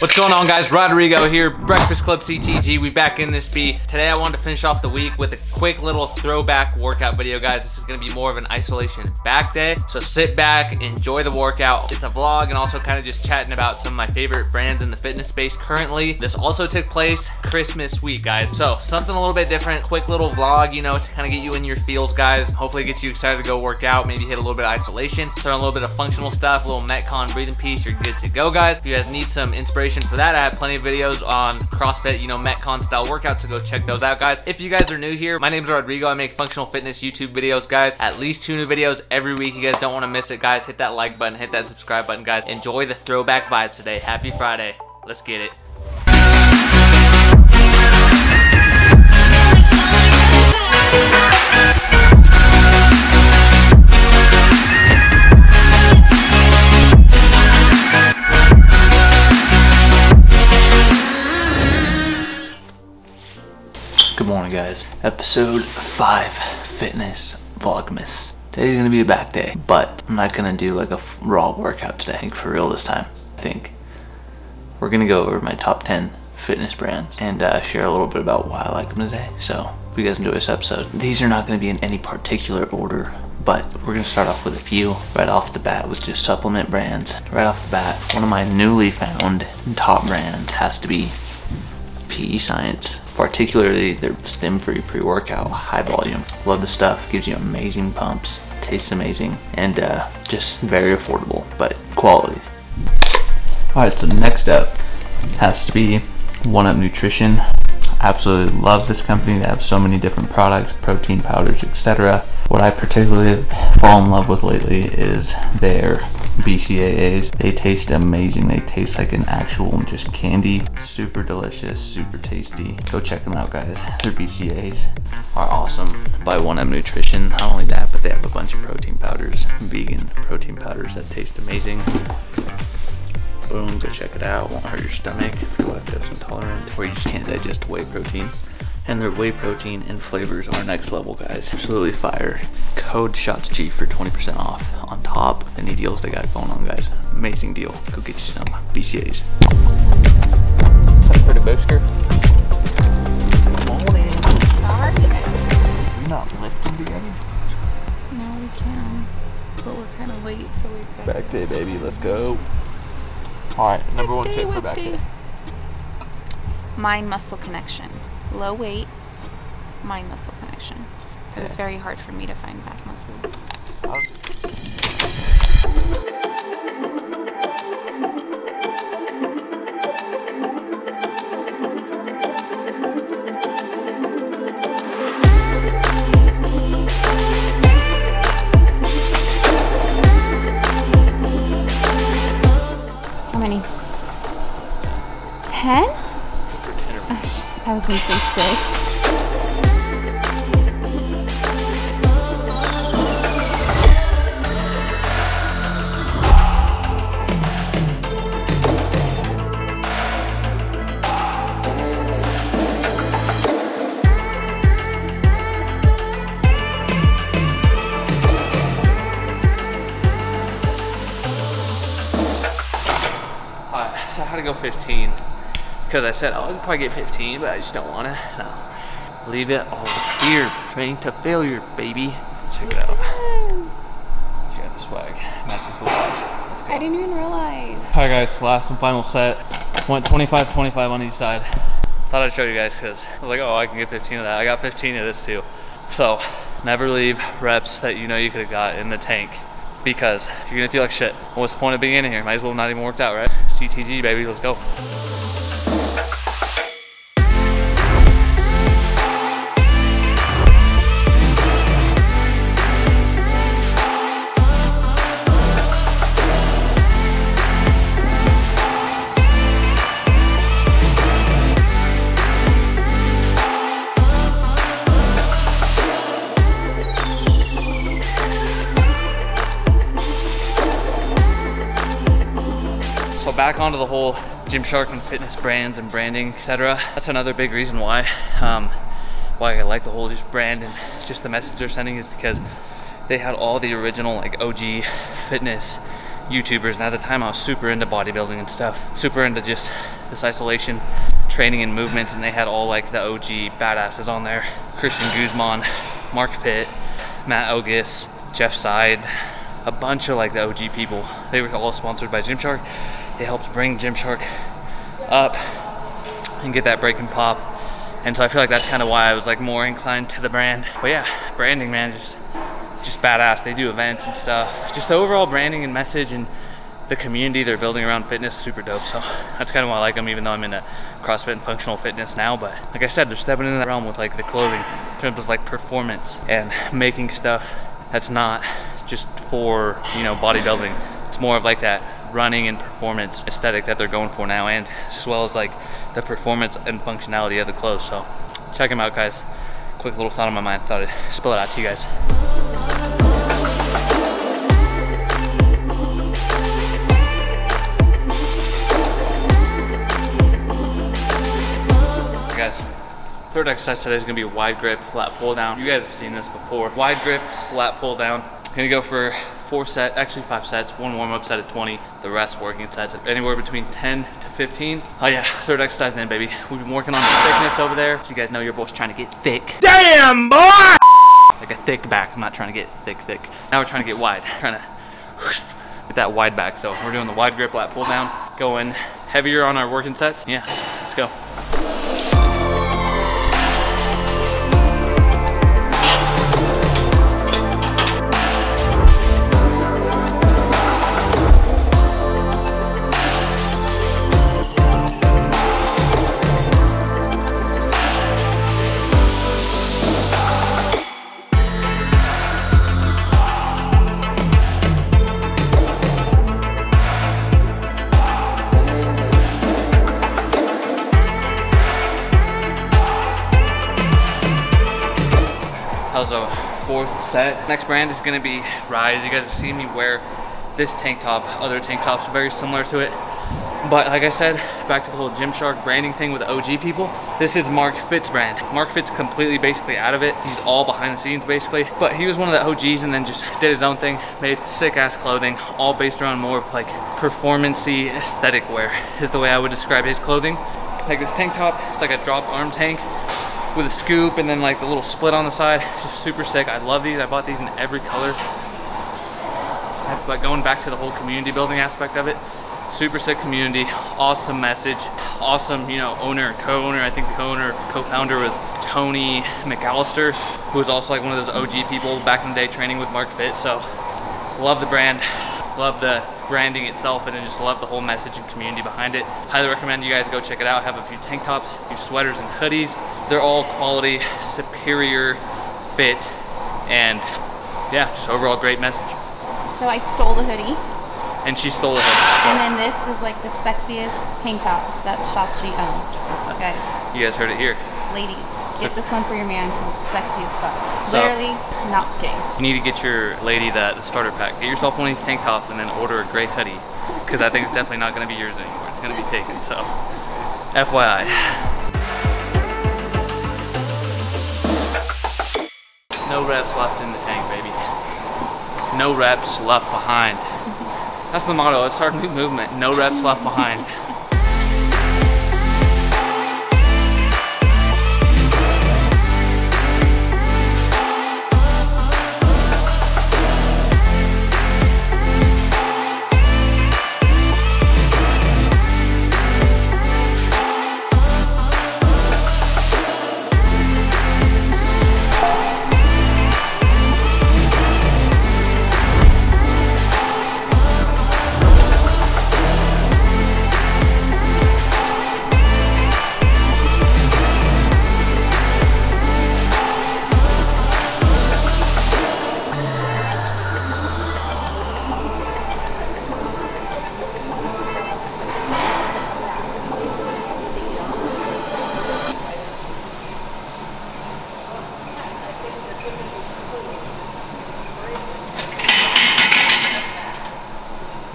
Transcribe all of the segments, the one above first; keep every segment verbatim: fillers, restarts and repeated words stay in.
What's going on, guys? Rodrigo here, Breakfast Club C T G. We back in this beat. Today I wanted to finish off the week with a quick little throwback workout video, guys. This is gonna be more of an isolation back day. So sit back, enjoy the workout. It's a vlog and also kind of just chatting about some of my favorite brands in the fitness space currently. This also took place Christmas week, guys. So something a little bit different, quick little vlog, you know, to kind of get you in your feels, guys. Hopefully get you excited to go work out, maybe hit a little bit of isolation, throw in a little bit of functional stuff, a little Metcon breathing piece, you're good to go, guys. If you guys need some inspiration for that, I have plenty of videos on CrossFit, you know, Metcon style workouts, so go check those out, guys. If you guys are new here, my name is Rodrigo. I make functional fitness YouTube videos, guys. At least two new videos every week. You guys don't want to miss it, guys. Hit that like button, hit that subscribe button, guys. Enjoy the throwback vibes today. Happy Friday. Let's get it. Guys, episode five fitness vlogmas. Today's gonna be a back day, but I'm not gonna do like a raw workout today. I think for real this time, I think we're gonna go over my top ten fitness brands and uh, share a little bit about why I like them today. So hope you guys enjoy this episode. These are not gonna be in any particular order, but we're gonna start off with a few right off the bat with just supplement brands. Right off the bat, one of my newly found top brands has to be P E Science, particularly their stim-free pre-workout, high volume. Love the stuff, gives you amazing pumps, tastes amazing, and uh, just very affordable, but quality. All right, so next up has to be one up Nutrition. Absolutely love this company. They have so many different products, protein powders, et cetera. What I particularly have fallen in love with lately is their B C A As. They taste amazing. They taste like an actual just candy. Super delicious, super tasty. Go check them out, guys. Their B C A As are awesome. By one up Nutrition. Not only that, but they have a bunch of protein powders, vegan protein powders that taste amazing. Boom, go check it out. Won't hurt your stomach if you're lactose intolerant or you just can't digest whey protein. And their whey protein and flavors are next level, guys. Absolutely fire. Code Shotsie for twenty percent off on top of any deals they got going on, guys. Amazing deal. Go get you some B C As. Pepper to Bosker. Good morning. Sorry. Are you not lifting together? No, we can. But we're kind of late, so we better. Back day, baby. Let's go. Alright, number one tip for back day. Mind muscle connection. Low weight, mind muscle connection. It was very hard for me to find back muscles. I was going to say six. All right, so how to go fifteen? Because I said, oh, I could probably get fifteen, but I just don't want to. No. Leave it all here. Train to failure, baby. Check it out. Yes. She got the swag. Matches the watch. Let's go. I didn't even realize. All right, guys. Last and final set. Went twenty-five twenty-five on each side. Thought I'd show you guys because I was like, oh, I can get fifteen of that. I got fifteen of this too. So never leave reps that you know you could have got in the tank, because you're going to feel like shit. What's the point of being in here? Might as well not even worked out, right? C T G, baby. Let's go. Back onto the whole Gymshark and fitness brands and branding, et cetera. That's another big reason why um, why I like the whole just brand and just the message they're sending, is because they had all the original like O G fitness YouTubers, and at the time I was super into bodybuilding and stuff, super into just this isolation training and movement, and they had all like the O G badasses on there. Christian Guzman, Marc Fitt, Matt Ogis, Jeff Side, a bunch of like the O G people. They were all sponsored by Gymshark. They helped bring Gymshark up and get that break and pop. And so I feel like that's kind of why I was like more inclined to the brand. But yeah, branding, man, just just badass. They do events and stuff. Just the overall branding and message and the community they're building around fitness, super dope. So that's kind of why I like them, even though I'm into CrossFit and functional fitness now. But like I said, they're stepping into that realm with like the clothing in terms of like performance and making stuff that's not just for, you know, bodybuilding. It's more of like that running and performance aesthetic that they're going for now, and as well as like the performance and functionality of the clothes. So check them out, guys. Quick little thought on my mind, thought I'd spill it out to you guys. Guys, third exercise today is gonna be a wide grip lat pull down. You guys have seen this before. Wide grip lat pull down. I'm gonna go for four set, actually five sets, one warm-up set of twenty, the rest working sets, anywhere between ten to fifteen. Oh yeah, third exercise then, baby. We've been working on the thickness over there. So you guys know your boy's trying to get thick. Damn, boy! Like a thick back, I'm not trying to get thick, thick. Now we're trying to get wide, trying to get that wide back. So we're doing the wide grip lat pull down, going heavier on our working sets. Yeah, let's go. Set. Next brand is gonna be Rise. You guys have seen me wear this tank top, other tank tops very similar to it. But like I said, back to the whole Gymshark branding thing with the O G people, this is Marc Fitt's brand. Marc Fitt's completely basically out of it. He's all behind the scenes basically. But he was one of the O Gs and then just did his own thing, made sick ass clothing, all based around more of like performance-y aesthetic wear is the way I would describe his clothing. Like this tank top, it's like a drop arm tank with a scoop and then like the little split on the side. It's just super sick. I love these. I bought these in every color. But going back to the whole community building aspect of it, super sick community, awesome message, awesome, you know, owner, co-owner. I think the co-owner, co-founder was Tony McAllister, who was also like one of those O G people back in the day training with Marc Fitt. So love the brand, love the branding itself, and I just love the whole message and community behind it. Highly recommend you guys go check it out. I have a few tank tops, a few sweaters and hoodies. They're all quality, superior fit, and yeah, just overall great message. So I stole the hoodie. And she stole the hoodie. So. And then this is like the sexiest tank top that Shotsie owns, guys. You guys heard it here. Ladies, get this one for your man because it's sexy as fuck. So, literally, not kidding. You need to get your lady the, the starter pack. Get yourself one of these tank tops and then order a gray hoodie because I think it's definitely not going to be yours anymore. It's going to be taken, so F Y I. No reps left in the tank, baby. No reps left behind. That's the motto. It's our new movement. No reps left behind.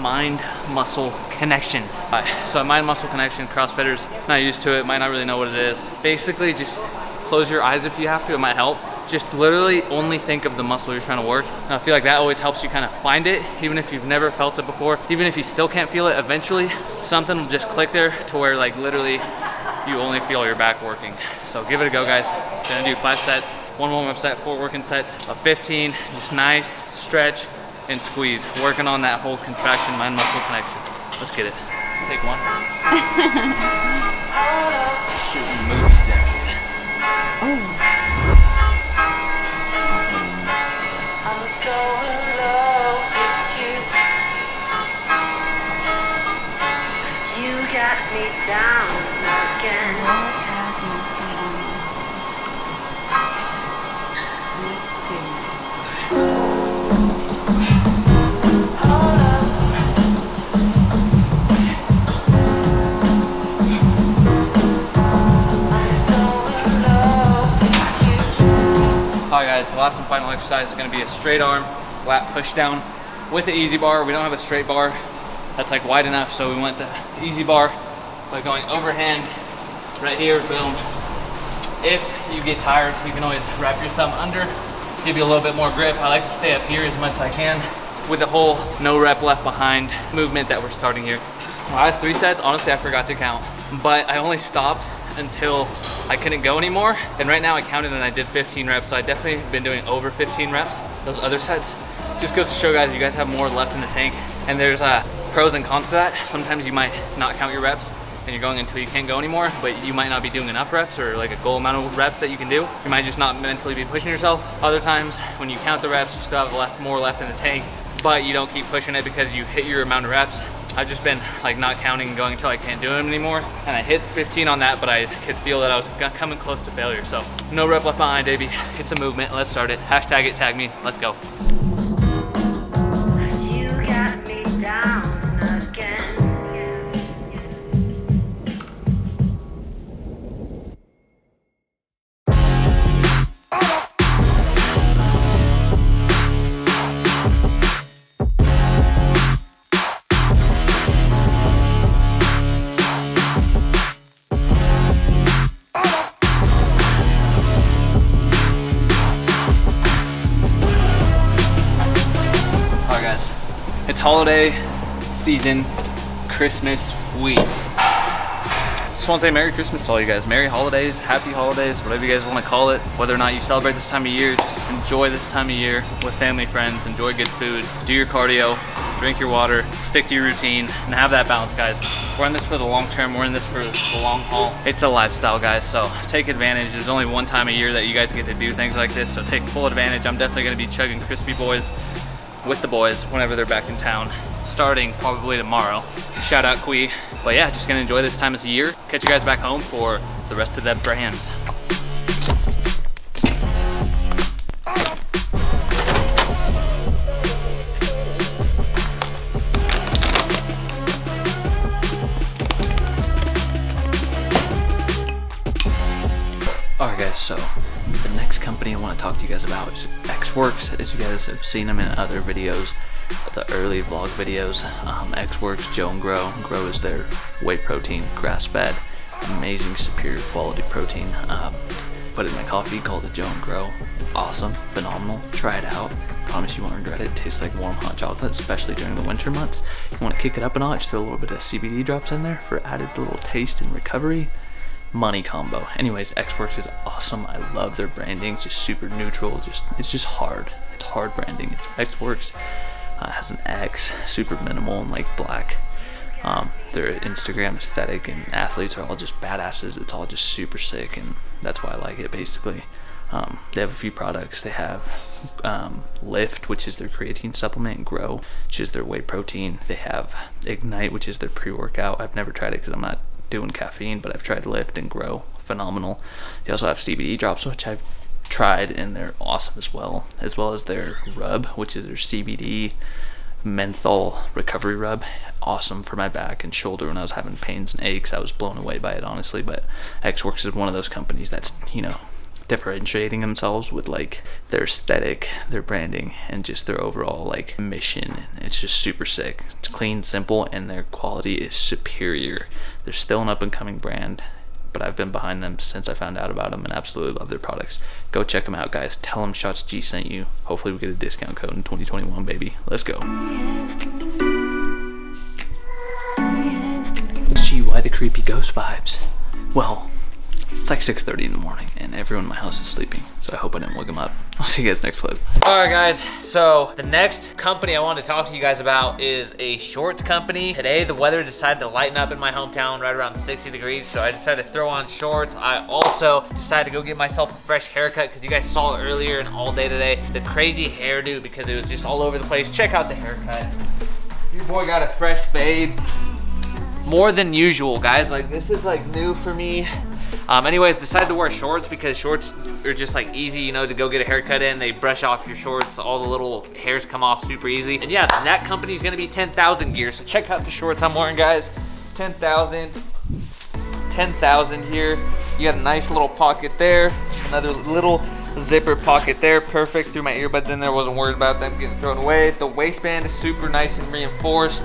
Mind-muscle connection. All right, so mind-muscle connection, CrossFitters, not used to it, might not really know what it is. Basically, just close your eyes if you have to, it might help. just literally only think of the muscle you're trying to work. And I feel like that always helps you kind of find it, even if you've never felt it before. Even if you still can't feel it, eventually something will just click there to where like literally you only feel your back working. So give it a go, guys. Gonna do five sets, one warm-up set, four working sets of fifteen, just nice stretch and squeeze, working on that whole contraction, mind muscle connection. Let's get it. Take one. Shooting moves down. Oh. So in love with you. You got me down again. All right, guys, the last and final exercise is going to be a straight arm lat push down with the easy bar. We don't have a straight bar that's like wide enough, so we went the easy bar by going overhand right here. Boom. If you get tired, you can always wrap your thumb under, give you a little bit more grip. I like to stay up here as much as I can with the whole no rep left behind movement that we're starting here. Last three sets, honestly, I forgot to count, but I only stopped until I couldn't go anymore. And right now I counted and I did fifteen reps. So I definitely been doing over fifteen reps. Those other sets just goes to show, guys, you guys have more left in the tank, and there's uh, pros and cons to that. Sometimes you might not count your reps and you're going until you can't go anymore, but you might not be doing enough reps or like a goal amount of reps that you can do. You might just not mentally be pushing yourself. Other times when you count the reps, you still have left more left in the tank, but you don't keep pushing it because you hit your amount of reps. I've just been like not counting and going until I can't do them anymore. And I hit fifteen on that, but I could feel that I was coming close to failure. So no rep left behind, baby. It's a movement. Let's start it. Hashtag it, tag me. Let's go. You got me down again. Holiday season, Christmas week. Just want to say Merry Christmas to all you guys. Merry holidays, happy holidays, whatever you guys want to call it. Whether or not you celebrate this time of year, just enjoy this time of year with family, friends, enjoy good foods, do your cardio, drink your water, stick to your routine, and have that balance, guys. We're in this for the long term. We're in this for the long haul. It's a lifestyle, guys, so take advantage. There's only one time a year that you guys get to do things like this, so take full advantage. I'm definitely going to be chugging Crispy Boys with the boys whenever they're back in town, starting probably tomorrow. Shout out Kui. But yeah, just gonna enjoy this time of the year. Catch you guys back home for the rest of the brands. All right, guys, so the next company I want to talk to you guys about is XWERKS. As you guys have seen them in other videos, the early vlog videos, um, XWERKS, Joe and Grow. Grow is their whey protein, grass-fed, amazing, superior quality protein. Um, put it in my coffee, called it Joe and Grow. Awesome, phenomenal, try it out. Promise you won't regret it. It tastes like warm hot chocolate, especially during the winter months. You want to kick it up a notch, throw a little bit of C B D drops in there for added little taste and recovery. Money combo. Anyways, XWERKS is awesome. I love their branding. It's just super neutral. Just it's just hard. It's hard branding. It's XWERKS. Uh, has an X, super minimal and like black. Um, their Instagram aesthetic and athletes are all just badasses. It's all just super sick, and that's why I like it. Basically, um, they have a few products. They have um, Lift, which is their creatine supplement, and Grow, which is their whey protein. They have Ignite, which is their pre-workout. I've never tried it because I'm not doing caffeine, but I've tried Lift and Grow, phenomenal. They also have C B D drops, which I've tried, and they're awesome as well, as well as their rub, which is their C B D menthol recovery rub. Awesome for my back and shoulder when I was having pains and aches. I was blown away by it, honestly. But XWERKS is one of those companies that's, you know, differentiating themselves with like their aesthetic, their branding, and just their overall like mission. It's just super sick. It's clean, simple, and their quality is superior. They're still an up and coming brand. but I've been behind them since I found out about them and absolutely love their products. Go check them out, guys. Tell them Shotsie sent you. Hopefully we get a discount code in twenty twenty-one, baby. Let's go. Gee, why the creepy ghost vibes? Well, it's like six thirty in the morning and everyone in my house is sleeping, so I hope I didn't wake them up. I'll see you guys next clip. All right, guys, so the next company I want to talk to you guys about is a shorts company. Today, the weather decided to lighten up in my hometown right around sixty degrees, so I decided to throw on shorts. I also decided to go get myself a fresh haircut because you guys saw earlier and all day today the crazy hairdo because it was just all over the place. Check out the haircut. Your boy got a fresh fade. More than usual, guys. Like, this is like new for me. Um, anyways, decided to wear shorts because shorts are just like easy, you know, to go get a haircut in. They brush off your shorts. All the little hairs come off super easy. And yeah, that company is going to be ten thousand gear. So check out the shorts I'm wearing, guys. ten thousand, ten thousand here. You got a nice little pocket there. Another little zipper pocket there. Perfect. Threw my earbuds in there. Wasn't worried about them getting thrown away. The waistband is super nice and reinforced.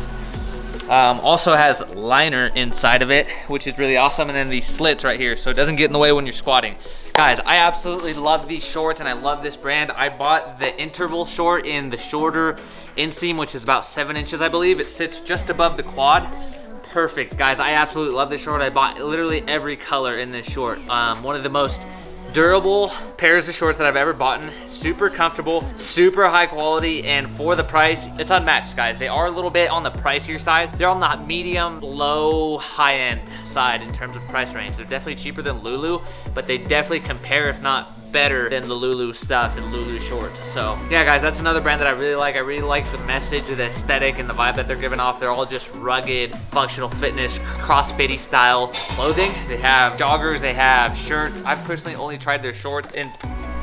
Um, also has liner inside of it, which is really awesome, and then these slits right here so it doesn't get in the way when you're squatting. Guys, I absolutely love these shorts and I love this brand. I bought the interval short in the shorter inseam, which is about seven inches, I believe. It sits just above the quad. Perfect, guys, I absolutely love this short. I bought literally every color in this short. Um, one of the most durable pairs of shorts that I've ever bought in. Super comfortable, super high quality, and for the price, it's unmatched, guys. They are a little bit on the pricier side. They're on the medium, low, high-end side in terms of price range. They're definitely cheaper than Lulu, but they definitely compare, if not better than the Lulu stuff and Lulu shorts. So yeah, guys, that's another brand that I really like. I really like the message, the aesthetic, and the vibe that they're giving off. They're all just rugged, functional fitness, CrossFit-y style clothing. They have joggers, they have shirts. I've personally only tried their shorts and,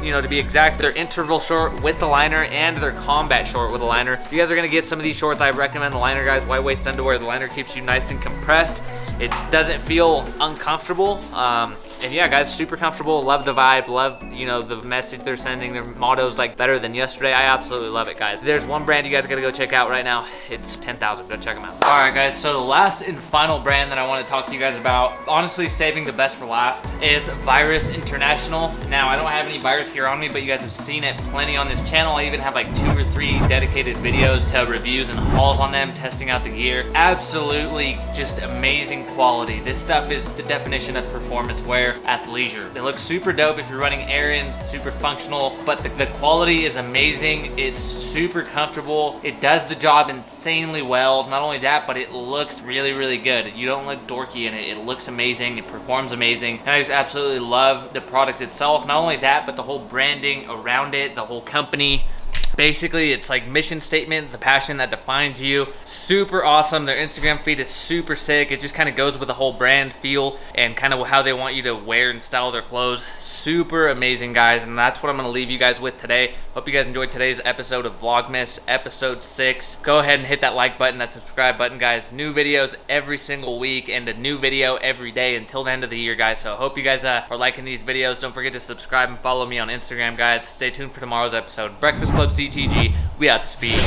you know, to be exact, their interval short with the liner and their combat short with a liner. If you guys are gonna get some of these shorts, I recommend the liner, guys. Wide waist underwear, the liner keeps you nice and compressed. It doesn't feel uncomfortable. Um, and yeah, guys, super comfortable. Love the vibe, love, you know, the message they're sending. Their motto's like better than yesterday. I absolutely love it, guys. There's one brand you guys gotta go check out right now. It's ten thousand, go check them out. All right, guys, so the last and final brand that I wanna talk to you guys about, honestly saving the best for last, is Virus International. Now, I don't have any virus here on me, but you guys have seen it plenty on this channel. I even have like two or three dedicated videos to reviews and hauls on them, testing out the gear. Absolutely just amazing quality. This stuff is the definition of performance wear, athleisure. They look super dope if you're running errands, super functional, but the, the quality is amazing. It's super comfortable. It does the job insanely well. Not only that, but it looks really, really good. You don't look dorky in it. It looks amazing. It performs amazing. And I just absolutely love the product itself. Not only that, but the whole branding around it, the whole company. Basically, it's like mission statement, the passion that defines you. Super awesome. Their Instagram feed is super sick. It just kind of goes with the whole brand feel and kind of how they want you to wear and style their clothes. Super amazing, guys, and that's what I'm going to leave you guys with today. Hope you guys enjoyed today's episode of Vlogmas, episode six. Go ahead and hit that like button, that subscribe button, guys. New videos every single week and a new video every day until the end of the year, guys. So I hope you guys uh, are liking these videos. Don't forget to subscribe and follow me on Instagram, guys. Stay tuned for tomorrow's episode. Breakfast Club C T G, we out to speed.